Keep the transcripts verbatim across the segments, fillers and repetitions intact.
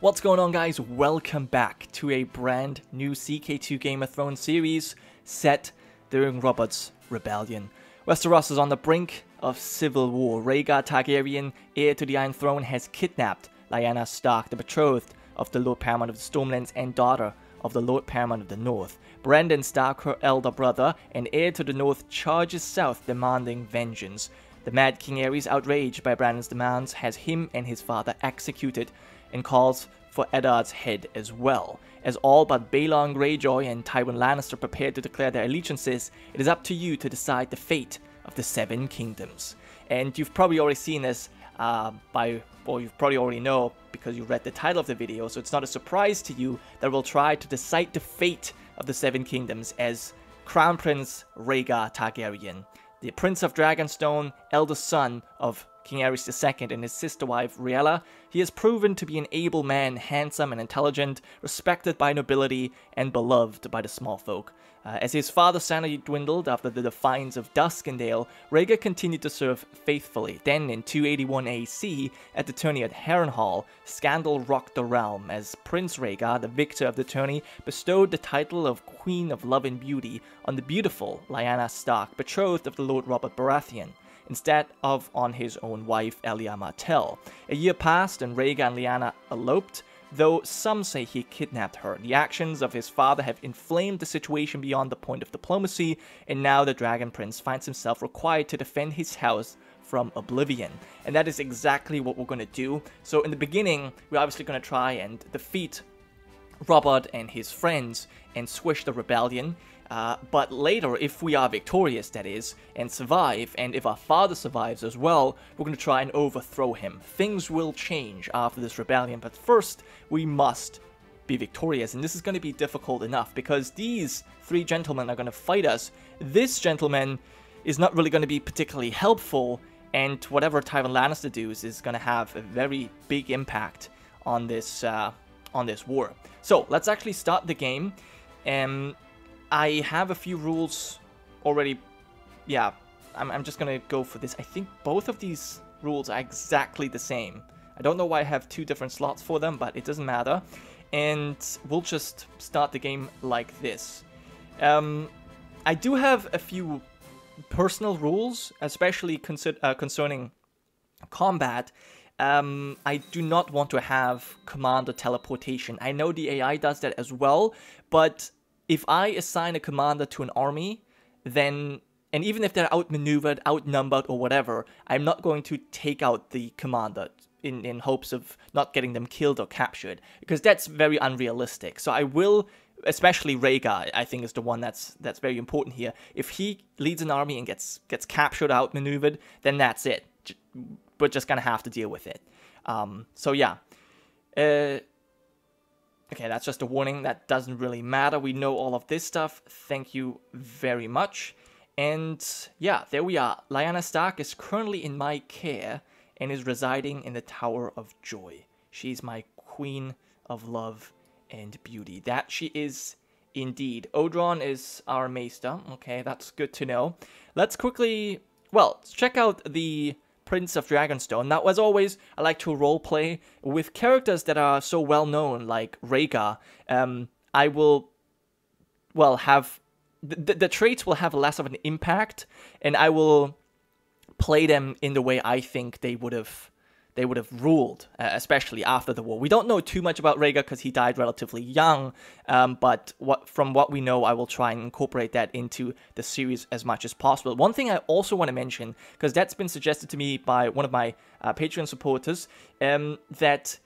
What's going on, guys? Welcome back to a brand new C K two Game of Thrones series set during Robert's Rebellion. Westeros is on the brink of civil war. Rhaegar Targaryen, heir to the Iron Throne, has kidnapped Lyanna Stark, the betrothed of the Lord Paramount of the Stormlands and daughter of the Lord Paramount of the North. Brandon Stark, her elder brother and heir to the North, charges south demanding vengeance. The Mad King Aerys, outraged by Brandon's demands, has him and his father executed, and calls for Eddard's head as well. As all but Quellon Greyjoy and Tywin Lannister prepare to declare their allegiances, it is up to you to decide the fate of the Seven Kingdoms. And you've probably already seen this uh, by, or you probably already know because you read the title of the video, so it's not a surprise to you that we'll try to decide the fate of the Seven Kingdoms as Crown Prince Rhaegar Targaryen, the Prince of Dragonstone, elder son of King Aerys the Second and his sister wife Rhaella. He is proven to be an able man, handsome and intelligent, respected by nobility and beloved by the small folk. Uh, as his father's sanity dwindled after the defiance of Duskendale, Rhaegar continued to serve faithfully. Then in two eighty-one A C, at the tourney at Harrenhal, scandal rocked the realm as Prince Rhaegar, the victor of the tourney, bestowed the title of Queen of Love and Beauty on the beautiful Lyanna Stark, betrothed of the Lord Robert Baratheon, instead of on his own wife, Elia Martell. A year passed and Rhaegar and Lyanna eloped, though some say he kidnapped her. The actions of his father have inflamed the situation beyond the point of diplomacy, and now the Dragon Prince finds himself required to defend his house from oblivion. And that is exactly what we're going to do. So in the beginning, we're obviously going to try and defeat Robert and his friends and squish the rebellion. Uh, but later, if we are victorious, that is, and survive, and if our father survives as well, we're going to try and overthrow him. Things will change after this rebellion, but first, we must be victorious, and this is going to be difficult enough, because these three gentlemen are going to fight us. This gentleman is not really going to be particularly helpful, and whatever Tywin Lannister does is going to have a very big impact on this, uh, on this war. So, let's actually start the game, and Um, I have a few rules already. Yeah, I'm, I'm just going to go for this. I think both of these rules are exactly the same. I don't know why I have two different slots for them, but it doesn't matter. And we'll just start the game like this. Um, I do have a few personal rules, especially concer uh, concerning combat. Um, I do not want to have command or teleportation. I know the A I does that as well, but if I assign a commander to an army, then, and even if they're outmaneuvered, outnumbered, or whatever, I'm not going to take out the commander in, in hopes of not getting them killed or captured, because that's very unrealistic. So I will, especially Rhaegar, I think is the one that's that's very important here. If he leads an army and gets, gets captured, outmaneuvered, then that's it. We're just going to have to deal with it. Um, so yeah. Uh... Okay, that's just a warning. That doesn't really matter. We know all of this stuff. Thank you very much. And yeah, there we are. Lyanna Stark is currently in my care and is residing in the Tower of Joy. She's my Queen of Love and Beauty. That she is indeed. Odron is our maester. Okay, that's good to know. Let's quickly, well, check out the Prince of Dragonstone. Now, as always, I like to roleplay with characters that are so well known, like Rhaegar. Um, I will, well, have the, the traits will have less of an impact, and I will play them in the way I think they would have they would have ruled, uh, especially after the war. We don't know too much about Rhaegar because he died relatively young, um, but what, from what we know, I will try and incorporate that into the series as much as possible. One thing I also want to mention, because that's been suggested to me by one of my uh, Patreon supporters, um, that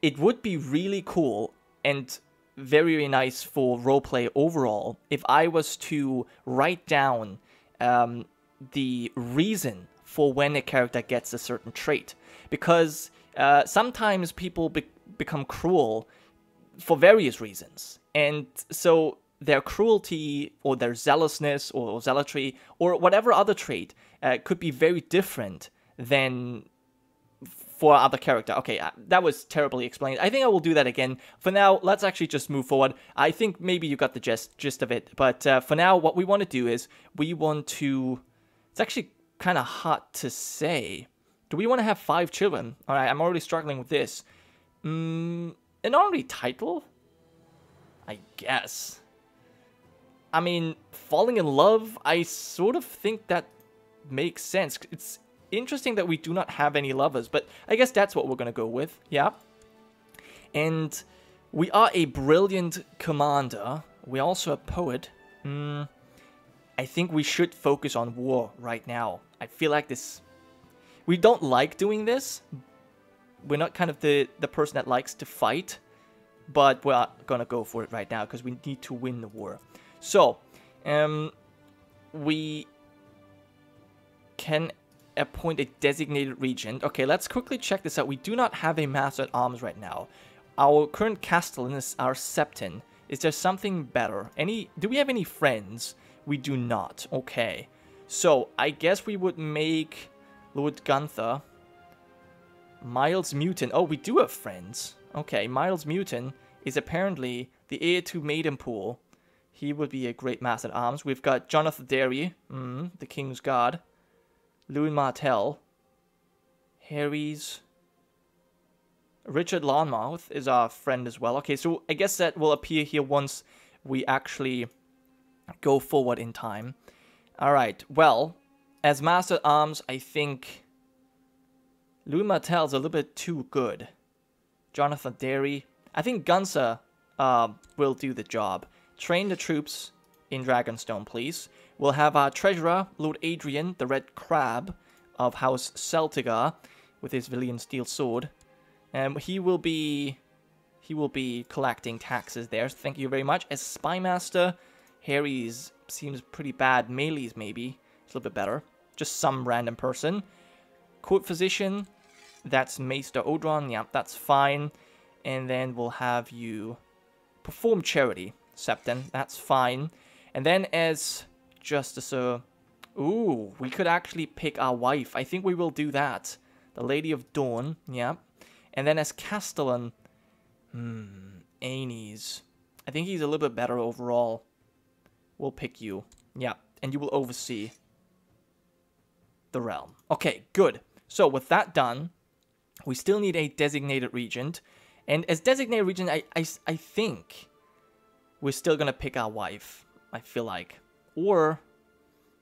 it would be really cool and very, very nice for roleplay overall if I was to write down um, the reason for when a character gets a certain trait. Because uh, sometimes people be become cruel for various reasons. And so their cruelty or their zealousness or, or zealotry or whatever other trait uh, could be very different than for other character. Okay, uh, that was terribly explained. I think I will do that again. For now, let's actually just move forward. I think maybe you got the gist, gist of it. But uh, for now, what we want to do is we want to... It's actually kind of hard to say. Do we want to have five children? All right, I'm already struggling with this. Mm, an honorary title? I guess. I mean, falling in love, I sort of think that makes sense. It's interesting that we do not have any lovers, but I guess that's what we're going to go with, yeah? And we are a brilliant commander. We're also a poet. Mm, I think we should focus on war right now. I feel like this... We don't like doing this. We're not kind of the, the person that likes to fight. But we're going to go for it right now because we need to win the war. So, um, we can appoint a designated regent. Okay, let's quickly check this out. We do not have a master at arms right now. Our current castellan is our septon. Is there something better? Any? Do we have any friends? We do not. Okay. So, I guess we would make Lord Gunther. Miles Mutin. Oh, we do have friends. Okay, Miles Mutin is apparently the heir to Maidenpool. He would be a great master at arms. We've got Jonothor Darry, mm, the King's Guard. Lewin Martell. Aerys. Richard Lonmouth is our friend as well. Okay, so I guess that will appear here once we actually go forward in time. Alright, well, as master at arms, I think Lewin Martell's a little bit too good. Jonothor Darry. I think Gunther uh, will do the job. Train the troops in Dragonstone, please. We'll have our treasurer, Lord Adrian, the Red Crab of House Celtigar, with his Valyrian steel sword. Um, he will be he will be collecting taxes there. Thank you very much. As spymaster, Aerys seems pretty bad. Melee's maybe it's a little bit better. Just some random person. Court physician. That's Maester Odron. Yeah, that's fine. And then we'll have you perform charity, Septon. That's fine. And then as Justicer... Ooh, we could actually pick our wife. I think we will do that. The Lady of Dawn. Yeah. And then as Castellan... Hmm. Aenys. I think he's a little bit better overall. We'll pick you. Yeah. And you will oversee the realm. Okay, good. So with that done... We still need a designated regent. And as designated regent, I, I, I think we're still going to pick our wife, I feel like. Or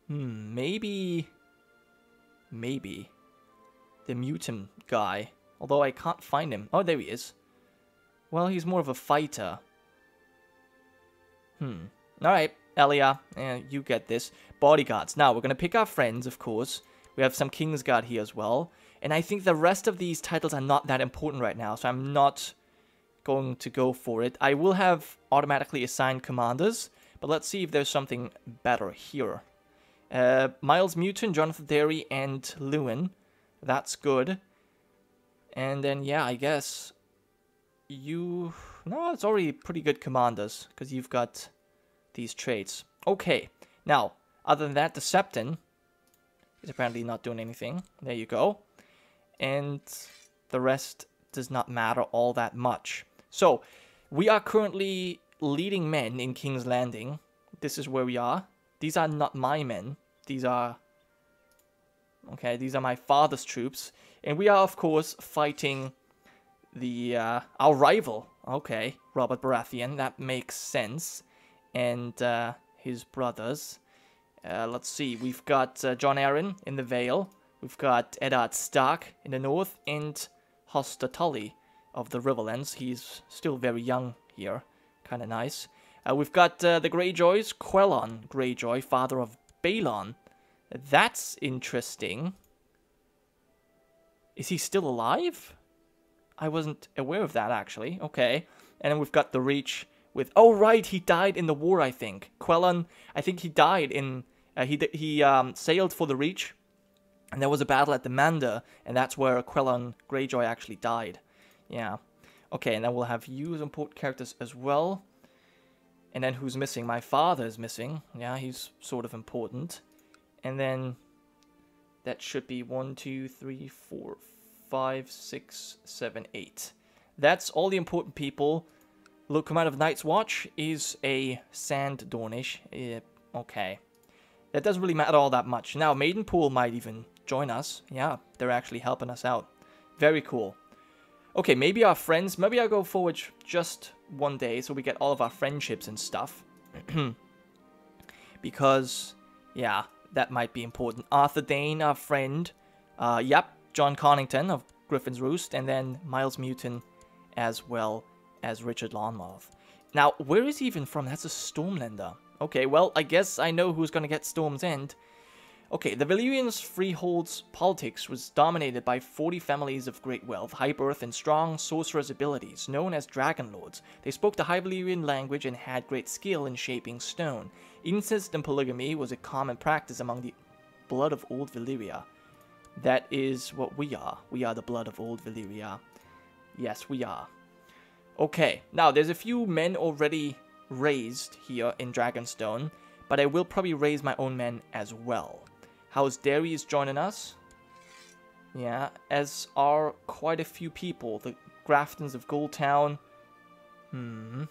hmm, maybe, maybe the mutant guy. Although I can't find him. Oh, there he is. Well, he's more of a fighter. Hmm. All right, Elia, eh, you get this. Bodyguards. Now, we're going to pick our friends, of course. We have some Kingsguard here as well. And I think the rest of these titles are not that important right now, so I'm not going to go for it. I will have automatically assigned commanders, but let's see if there's something better here. Uh, Miles Mutin, Jonothor Darry, and Lewin. That's good. And then, yeah, I guess you... No, it's already pretty good commanders, because you've got these traits. Okay. Now, other than that, the Septon is apparently not doing anything. There you go. And the rest does not matter all that much. So, we are currently leading men in King's Landing. This is where we are. These are not my men. These are... Okay, these are my father's troops. And we are, of course, fighting the uh, our rival. Okay, Robert Baratheon. That makes sense. And uh, his brothers. Uh, let's see. We've got uh, Jon Arryn in the Vale. We've got Eddard Stark in the north and Hoster Tully of the Riverlands. He's still very young here. Kind of nice. Uh, we've got uh, the Greyjoys. Quellon Greyjoy, father of Balon. That's interesting. Is he still alive? I wasn't aware of that, actually. Okay. And then we've got the Reach with... Oh, right. He died in the war, I think. Quellon, I think he died in... Uh, he he um, sailed for the Reach. And there was a battle at the Manda, and that's where Quellon Greyjoy actually died. Yeah. Okay, and then we'll have you as important characters as well. And then who's missing? My father is missing. Yeah, he's sort of important. And then that should be one, two, three, four, five, six, seven, eight. That's all the important people. Lord Commander of Night's Watch is a Sand Dornish. Yeah, okay. That doesn't really matter all that much. Now, Maidenpool might even join us. Yeah, they're actually helping us out. Very cool. Okay, maybe our friends. Maybe I'll go forward just one day so we get all of our friendships and stuff. Because, yeah, that might be important. Arthur Dayne, our friend. Uh, yep, John Connington of Griffin's Roost. And then Miles Mutin as well as Richard Lonmouth. Now, where is he even from? That's a Stormlander. Okay, well, I guess I know who's going to get Storm's End. Okay, the Valyrians' freehold's politics was dominated by forty families of great wealth, high birth, and strong sorcerer's abilities, known as Dragonlords. They spoke the High Valyrian language and had great skill in shaping stone. Incest and polygamy was a common practice among the blood of Old Valyria. That is what we are. We are the blood of Old Valyria. Yes, we are. Okay, now there's a few men already raised here in Dragonstone, but I will probably raise my own men as well. House Darry is joining us. Yeah, as are quite a few people. The Graftons of Goldtown. Hmm.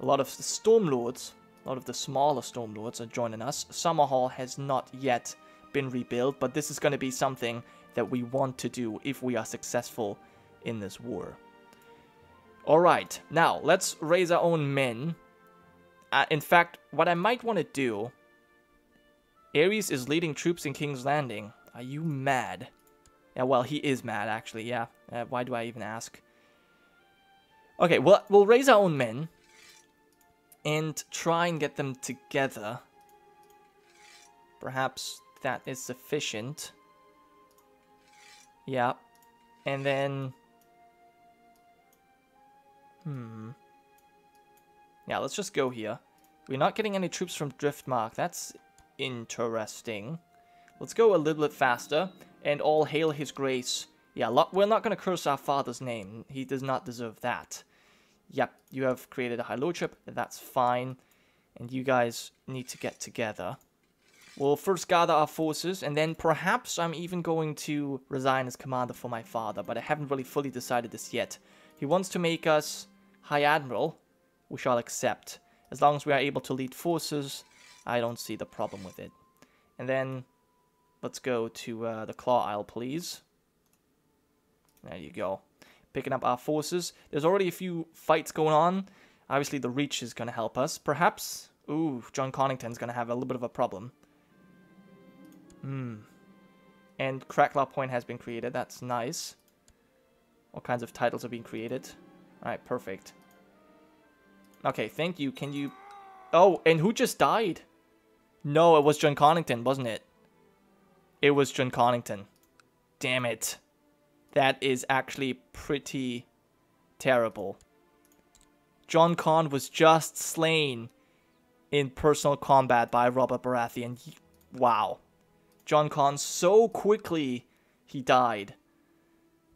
A lot of the Stormlords, a lot of the smaller Stormlords are joining us. Summerhall has not yet been rebuilt, but this is going to be something that we want to do if we are successful in this war. Alright, now let's raise our own men. Uh, in fact, what I might want to do... Aerys is leading troops in King's Landing. Are you mad? Yeah, well, he is mad, actually, yeah. Uh, why do I even ask? Okay, well, we'll raise our own men. And try and get them together. Perhaps that is sufficient. Yeah. And then... Hmm. Yeah, let's just go here. We're not getting any troops from Driftmark. That's... interesting. Let's go a little bit faster, and all hail his grace. Yeah, lo we're not going to curse our father's name. He does not deserve that. Yep, you have created a high lordship. That's fine. And you guys need to get together. We'll first gather our forces, and then perhaps I'm even going to resign as commander for my father, but I haven't really fully decided this yet. He wants to make us High Admiral. We shall accept. As long as we are able to lead forces... I don't see the problem with it. And then, let's go to uh, the Claw Isle, please. There you go. Picking up our forces. There's already a few fights going on. Obviously, the Reach is going to help us. Perhaps, ooh, John Connington's going to have a little bit of a problem. Hmm. And Cracklaw Point has been created. That's nice. All kinds of titles are being created. Alright, perfect. Okay, thank you. Can you... Oh, and who just died? No, it was John Connington, wasn't it? It was John Connington. Damn it. That is actually pretty terrible. John Conn was just slain in personal combat by Robert Baratheon. He, wow. John Conn, so quickly he died.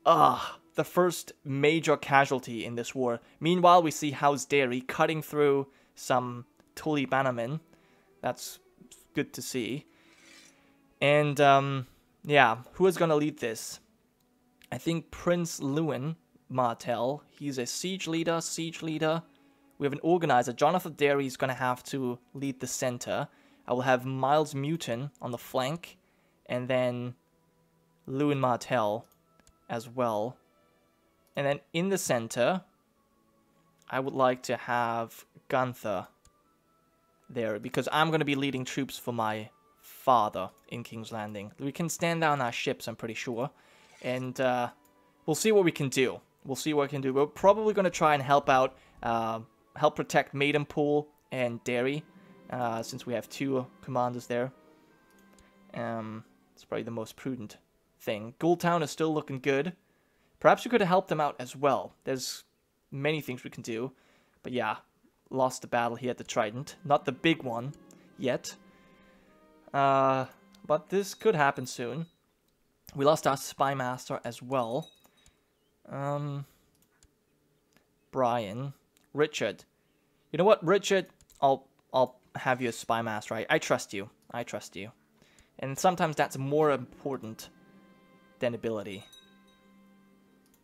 Ugh, the first major casualty in this war. Meanwhile, we see House Darry cutting through some... Tully Bannerman. That's good to see. And, um, yeah. Who is going to lead this? I think Prince Lewin Martell. He's a siege leader. Siege leader. We have an organizer. Jonothor Darry is going to have to lead the center. I will have Miles Mutin on the flank. And then Lewin Martell as well. And then in the center, I would like to have Gunther there, because I'm going to be leading troops for my father in King's Landing. We can stand down our ships, I'm pretty sure. And uh, we'll see what we can do. We'll see what we can do. We're probably going to try and help out, uh, help protect Maidenpool and Derry, uh, since we have two commanders there. Um, it's probably the most prudent thing. Goldtown is still looking good. Perhaps we could have helped them out as well. There's many things we can do. But yeah. Lost the battle here at the Trident. Not the big one yet. Uh, but this could happen soon. We lost our Spymaster as well. Um, Brian. Richard. You know what, Richard? I'll I'll have you as Spymaster. I, I trust you. I trust you. And sometimes that's more important than ability.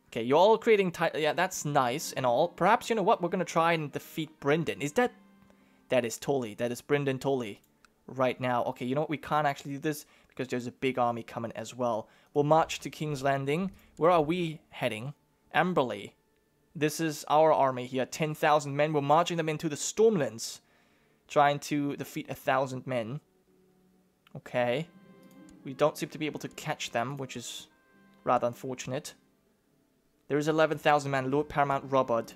Okay, you're all creating title. Yeah, that's nice and all. Perhaps, you know what? We're going to try and defeat Brynden. Is that... That is Tully. That is Brynden Tully right now. Okay, you know what? We can't actually do this because there's a big army coming as well. We'll march to King's Landing. Where are we heading? Amberley. This is our army here. ten thousand men. We're marching them into the Stormlands. Trying to defeat one thousand men. Okay. We don't seem to be able to catch them, which is rather unfortunate. There is eleven thousand men. Lord Paramount Robert.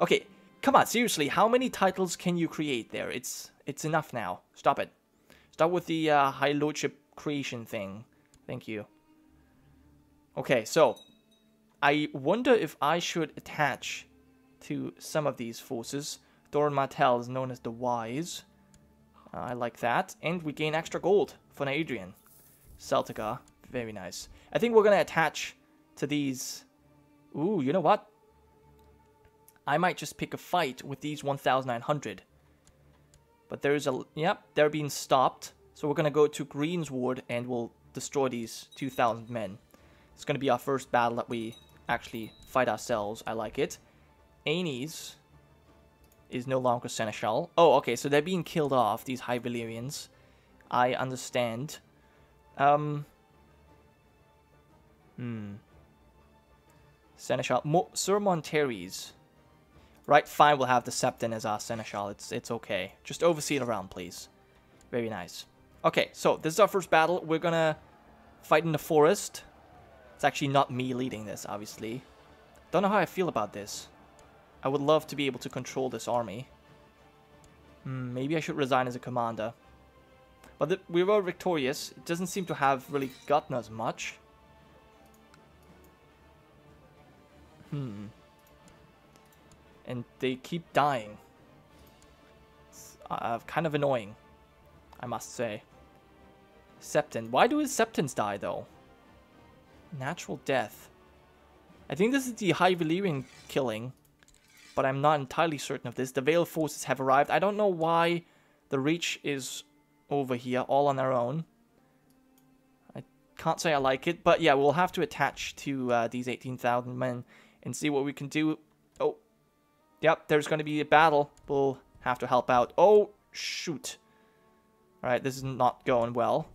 Okay. Come on. Seriously. How many titles can you create there? It's it's enough now. Stop it. Start with the uh, High Lordship creation thing. Thank you. Okay. So... I wonder if I should attach to some of these forces. Doran Martell is known as the Wise. Uh, I like that. And we gain extra gold for an Adrian. Celtica. Very nice. I think we're going to attach to these. Ooh, you know what? I might just pick a fight with these one thousand nine hundred. But there is a... Yep, they're being stopped. So we're going to go to Greensward and we'll destroy these two thousand men. It's going to be our first battle that we... actually fight ourselves. I like it. Aenys is no longer Seneschal. Oh, okay, so they're being killed off, these High Valyrians. I understand. Um. Hmm. Seneschal. Mo Ser Monteres. Right, fine, we'll have the Septon as our Seneschal. It's, it's okay. Just oversee it around, please. Very nice. Okay, so this is our first battle. We're gonna fight in the forest. It's actually not me leading this, obviously. Don't know how I feel about this. I would love to be able to control this army. Hmm, maybe I should resign as a commander. But the, we were victorious. It doesn't seem to have really gotten us much. Hmm. And they keep dying. It's uh, kind of annoying, I must say. Septon. Why do his Septons die, though? Natural death. I think this is the High Valyrian killing, but I'm not entirely certain of this. The Vale forces have arrived. I don't know why the Reach is over here, all on their own. I can't say I like it, but yeah, we'll have to attach to uh, these eighteen thousand men and see what we can do. Oh, yep, there's going to be a battle. We'll have to help out. Oh, shoot. All right, this is not going well.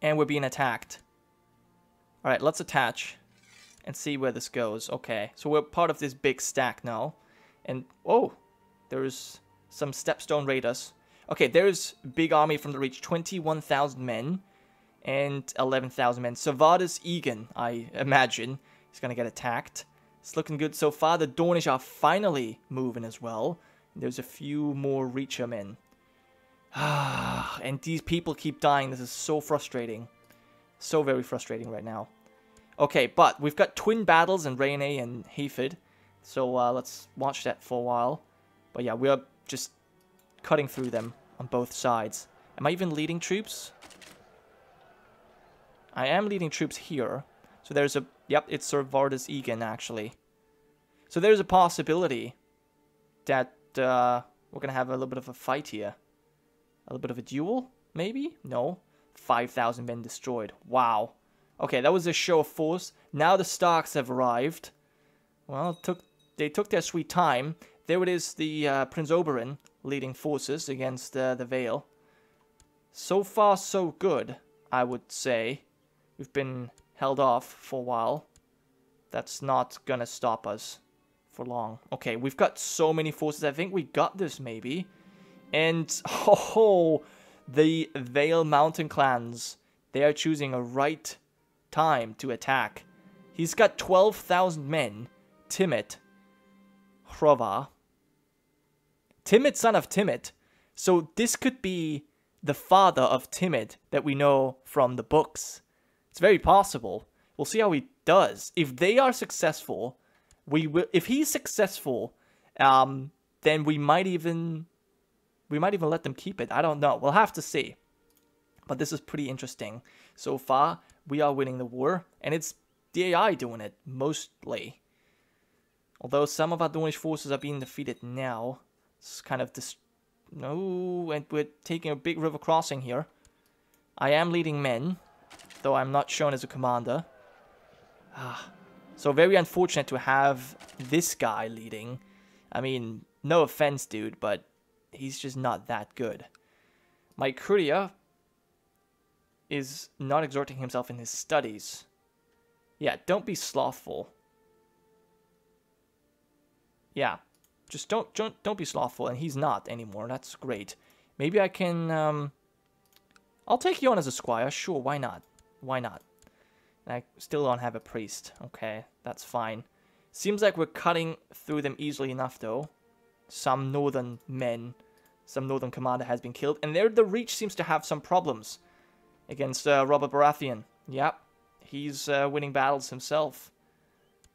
And we're being attacked. Alright, let's attach and see where this goes. Okay, so we're part of this big stack now. And, oh, there's some Stepstone Raiders. Okay, there's big army from the Reach. twenty-one thousand men and eleven thousand men. Servadus Egan, I imagine, is going to get attacked. It's looking good so far. The Dornish are finally moving as well. There's a few more Reacher men. And these people keep dying. This is so frustrating. So very frustrating right now. Okay, but we've got twin battles in Rhaenei and Hayford. So uh, let's watch that for a while. But yeah, we are just cutting through them on both sides. Am I even leading troops? I am leading troops here. So there's a... Yep, it's Servadus Egan, actually. So there's a possibility that uh, we're going to have a little bit of a fight here. A little bit of a duel, maybe? No. five thousand men destroyed. Wow. Okay, that was a show of force. Now the Starks have arrived. Well, it took they took their sweet time. There it is, the uh, Prince Oberyn leading forces against uh, the Vale. So far, so good, I would say. We've been held off for a while. That's not gonna stop us for long. Okay, we've got so many forces. I think we got this, maybe. And, oh... The Vale Mountain Clans, they are choosing a right time to attack. He's got twelve thousand men. Timmit. Hrovar. Timmit, son of Timmit. So this could be the father of Timmit that we know from the books. It's very possible. We'll see how he does. If they are successful, we will. If he's successful, um, then we might even... We might even let them keep it. I don't know. We'll have to see. But this is pretty interesting. So far, we are winning the war. And it's the A I doing it, mostly. Although some of our Dornish forces are being defeated now. It's kind of... Dis no, and we're taking a big river crossing here. I am leading men. Though I'm not shown as a commander. Ah, so very unfortunate to have this guy leading. I mean, no offense, dude, but... He's just not that good. Mykria is not exerting himself in his studies. Yeah, don't be slothful. yeah, just don't don't don't be slothful, and he's not anymore. That's great. Maybe I can. Um, I'll take you on as a squire. Sure, why not? Why not? And I still don't have a priest. Okay, that's fine. Seems like we're cutting through them easily enough, though. Some northern men, some northern commander has been killed, and there the Reach seems to have some problems against uh, Robert Baratheon. Yep, he's uh, winning battles himself,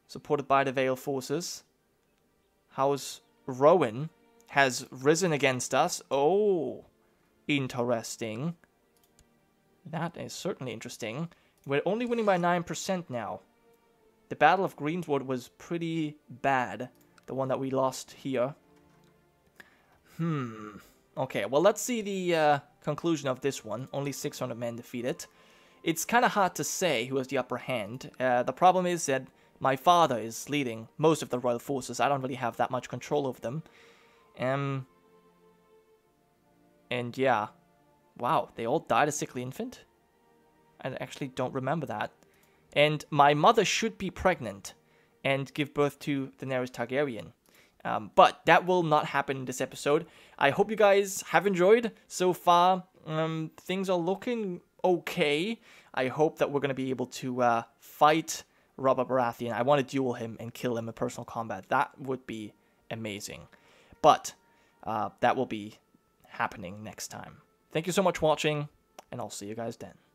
supported by the Vale forces. House Rowan has risen against us. Oh, interesting. That is certainly interesting. We're only winning by nine percent now. The Battle of Greensward was pretty bad, the one that we lost here. Hmm. Okay, well, let's see the uh, conclusion of this one. Only six hundred men defeated. It's kind of hard to say who has the upper hand. Uh, the problem is that my father is leading most of the royal forces. I don't really have that much control over them. Um. And yeah. Wow, they all died a sickly infant? I actually don't remember that. And my mother should be pregnant and give birth to Daenerys Targaryen. Um, but that will not happen in this episode. I hope you guys have enjoyed so far. Um, things are looking okay. I hope that we're going to be able to uh, fight Robert Baratheon. I want to duel him and kill him in personal combat. That would be amazing. But uh, that will be happening next time. Thank you so much for watching, and I'll see you guys then.